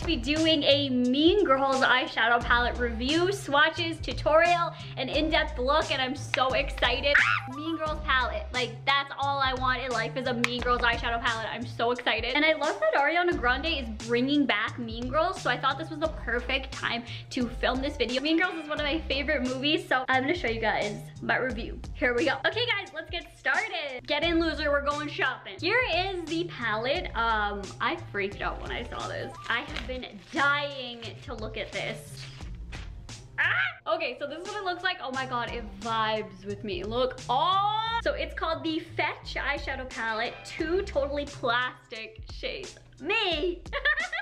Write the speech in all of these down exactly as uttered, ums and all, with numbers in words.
to be doing a Mean Girls eyeshadow palette review, swatches, tutorial, an in-depth look, and I'm so excited. Mean Girls palette, like that's all I want in life is a Mean Girls eyeshadow palette. I'm so excited. And I love that Ariana Grande is bringing back Mean Girls, so I thought this was the perfect time to film this video. Mean Girls is one of my favorite movies, so I'm gonna show you guys my review. Here we go. Okay guys, let's get started. Get in, loser, we're going shopping. Here is the palette. Um, I freaked out when I saw this. I have been dying to look at this. Ah! Okay, so this is what it looks like. Oh my god, it vibes with me. Look, oh! So it's called the Fetch eyeshadow palette, two totally plastic shades. Me!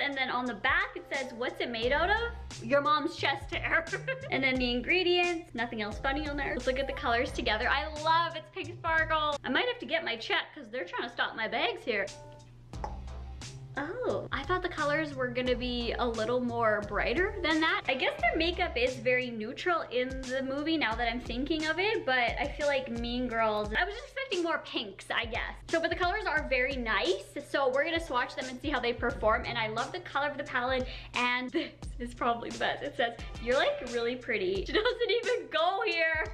And then on the back it says, what's it made out of? Your mom's chest hair. And then the ingredients, nothing else funny on there. Let's look at the colors together. I love it's pink sparkle. I might have to get my check because they're trying to stop my bags here. Oh, I thought the colors were gonna be a little more brighter than that. I guess their makeup is very neutral in the movie now that I'm thinking of it, but I feel like Mean Girls, I was just expecting more pinks, I guess. So, but the colors are very nice. So we're gonna swatch them and see how they perform. And I love the color of the palette, and this is probably the best. It says, you're like really pretty. She doesn't even go here.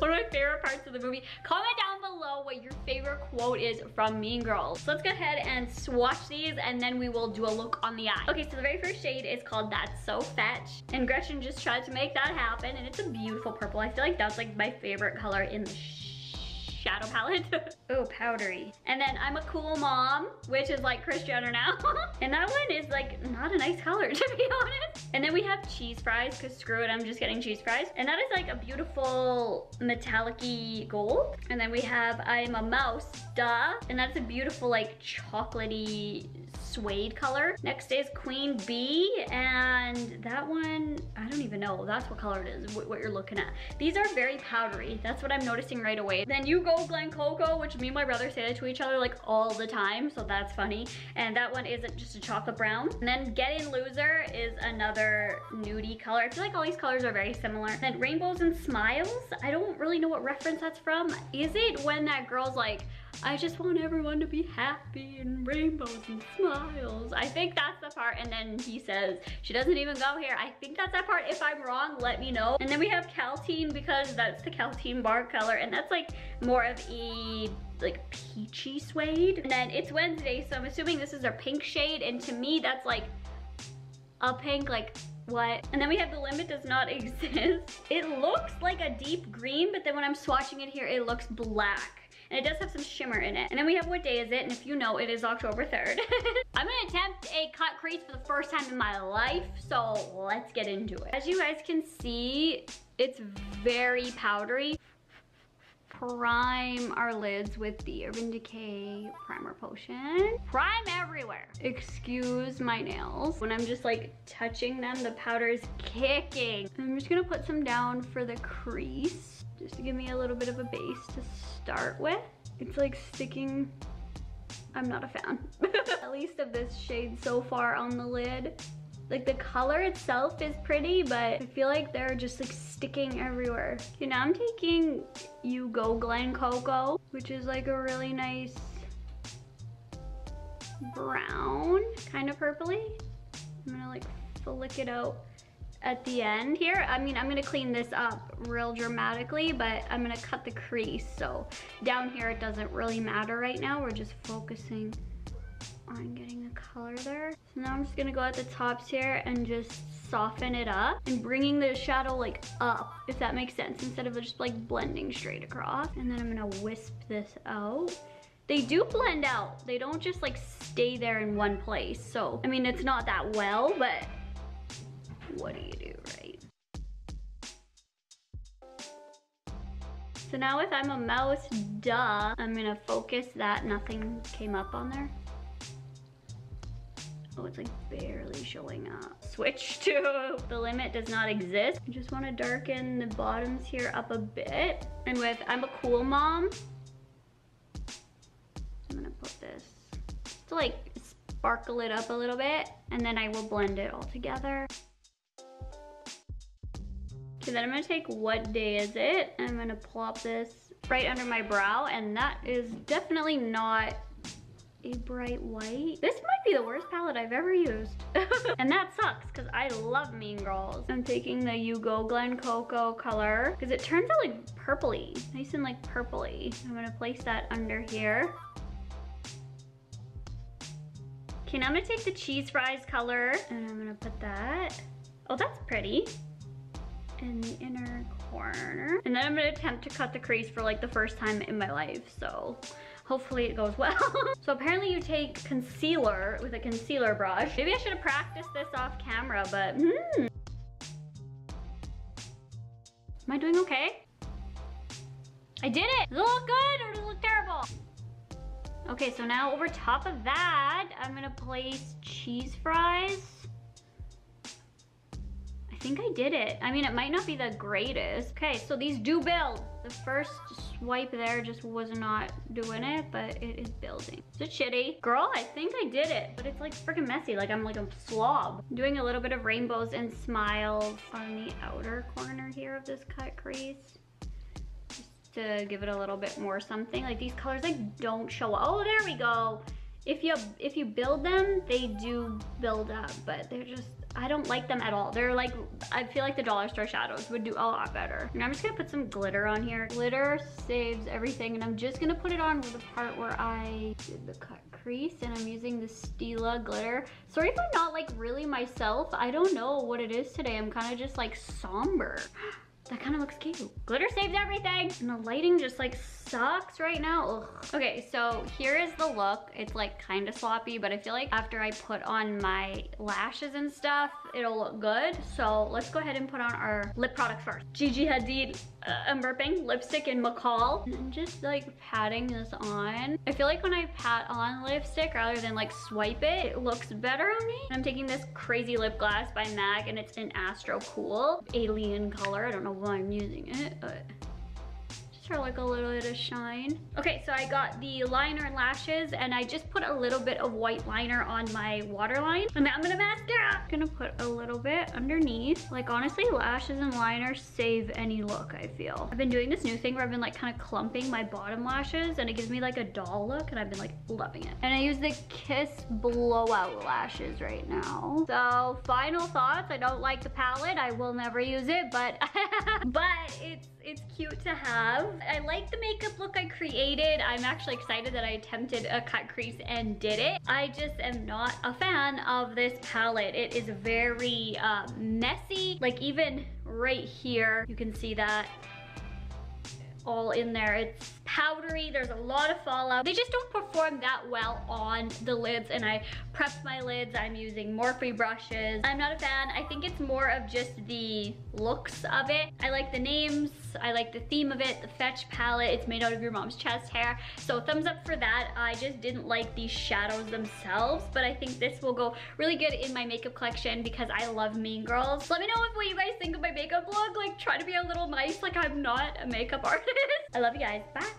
One of my favorite parts of the movie. Comment down below what your favorite quote is from Mean Girls. So let's go ahead and swatch these and then we will do a look on the eye. Okay, so the very first shade is called That's So Fetch. And Gretchen just tried to make that happen and it's a beautiful purple. I feel like that's like my favorite color in the shadow palette. Oh, powdery. And then I'm a Cool Mom, which is like Kris Jenner now. And that one is like not a nice color, to be honest. And then we have Cheese Fries, because screw it, I'm just getting Cheese Fries. And that is like a beautiful metallic-y gold. And then we have I'm a Mouse, duh. And that's a beautiful like chocolatey suede color. Next is Queen Bee, and that one, I don't even know, that's what color it is, what you're looking at. These are very powdery, that's what I'm noticing right away. Then You Go Glen Coco, which me and my brother say that to each other like all the time, so that's funny. And that one is just a chocolate brown. And then Get In, Loser is another nudie color. I feel like all these colors are very similar. And then Rainbows and Smiles, I don't really know what reference that's from. Is it when that girl's like, I just want everyone to be happy and rainbows and smiles? I think that's the part. And then he says, she doesn't even go here. I think that's that part. If I'm wrong, let me know. And then we have Caltine, because that's the Caltine bar color. And that's like more of a like peachy suede. And then It's Wednesday, so I'm assuming this is their pink shade. And to me, that's like a pink, like, what? And then we have The Limit Does Not Exist. It looks like a deep green, but then when I'm swatching it here, it looks black. And it does have some shimmer in it. And then we have What Day Is It? And if you know, it is October third. I'm gonna attempt a cut crease for the first time in my life, so let's get into it. As you guys can see, it's very powdery. Prime our lids with the Urban Decay Primer Potion. Prime everywhere. Excuse my nails. When I'm just like touching them, the powder is kicking. I'm just gonna put some down for the crease, just to give me a little bit of a base to start with. It's like sticking. I'm not a fan. At least of this shade so far on the lid. Like the color itself is pretty, but I feel like they're just like sticking everywhere. Okay, now I'm taking You Go Glen Coco, which is like a really nice brown, kind of purpley. I'm gonna like flick it out at the end here. I mean, I'm gonna clean this up real dramatically, but I'm gonna cut the crease. So down here, it doesn't really matter right now. We're just focusing on getting the color there. So now I'm just gonna go at the tops here and just soften it up and bringing the shadow like up, if that makes sense, instead of just like blending straight across. And then I'm gonna wisp this out. They do blend out. They don't just like stay there in one place. So, I mean, it's not that well, but what do you do, right? So now if I'm a mouse, duh, I'm gonna focus that. Nothing came up on there. Oh, it's like barely showing up. Switch to The Limit Does Not Exist. I just wanna darken the bottoms here up a bit. And with I'm a Cool Mom, I'm gonna put this to like sparkle it up a little bit, and then I will blend it all together. So then I'm gonna take What Day Is It? I'm gonna plop this right under my brow, and that is definitely not a bright white. This might be the worst palette I've ever used. And that sucks, because I love Mean Girls. I'm taking the You Go Glen Coco color, because it turns out like purpley, nice and like purpley. I'm gonna place that under here. Okay, now I'm gonna take the Cheese Fries color, and I'm gonna put that. Oh, that's pretty. In the inner corner. And then I'm gonna attempt to cut the crease for like the first time in my life, so hopefully it goes well. So apparently you take concealer with a concealer brush. Maybe I should have practiced this off camera, but hmm. Am I doing okay? I did it! Does it look good or does it look terrible? Okay, so now over top of that, I'm gonna place Cheese Fries. I think I did it. I mean, it might not be the greatest. Okay, so these do build. The first swipe there just was not doing it, but it is building. Is it shitty? Girl, I think I did it, but it's like freaking messy. Like I'm like a slob. I'm doing a little bit of rainbows and smiles on the outer corner here of this cut crease. Just to give it a little bit more something. Like these colors like don't show up. Oh, there we go. If you, if you build them, they do build up, but they're just, I don't like them at all. They're like, I feel like the dollar store shadows would do a lot better. And I'm just gonna put some glitter on here. Glitter saves everything, and I'm just gonna put it on with the part where I did the cut crease, and I'm using the Stila glitter. Sorry if I'm not like really myself. I don't know what it is today. I'm kind of just like somber. That kind of looks cute. Glitter saves everything. And the lighting just like sucks right now. Ugh. Okay, so here is the look. It's like kind of sloppy, but I feel like after I put on my lashes and stuff, it'll look good. So let's go ahead and put on our lip products first. Gigi Hadid, uh, I'm burping, lipstick in MAC. And I'm just like patting this on. I feel like when I pat on lipstick rather than like swipe it, it looks better on me. I'm taking this crazy lip gloss by MAC, and it's in Astro Cool, alien color. I don't know why I'm using it, but just for like a little bit of shine. Okay, so I got the liner and lashes, and I just put a little bit of white liner on my waterline. And now I'm gonna mascara. I'm gonna put a little bit underneath. Like honestly, lashes and liner save any look, I feel. I've been doing this new thing where I've been like kind of clumping my bottom lashes, and it gives me like a doll look, and I've been like loving it. And I use the Kiss Blowout Lashes right now. So final thoughts, I don't like the palette. I will never use it, but, but it's, It's cute to have. I like the makeup look I created. I'm actually excited that I attempted a cut crease and did it. I just am not a fan of this palette. It is very uh, messy. Like even right here, you can see that all in there. It's powdery, there's a lot of fallout. They just don't perform that well on the lids, and I prepped my lids. I'm using Morphe brushes. I'm not a fan. I think it's more of just the looks of it. I like the names, I like the theme of it, the fetch palette. It's made out of your mom's chest hair. So thumbs up for that. I just didn't like these shadows themselves, but I think this will go really good in my makeup collection because I love Mean Girls. Let me know if what you guys think of my makeup vlog. Like try to be a little nice, like I'm not a makeup artist. I love you guys, bye.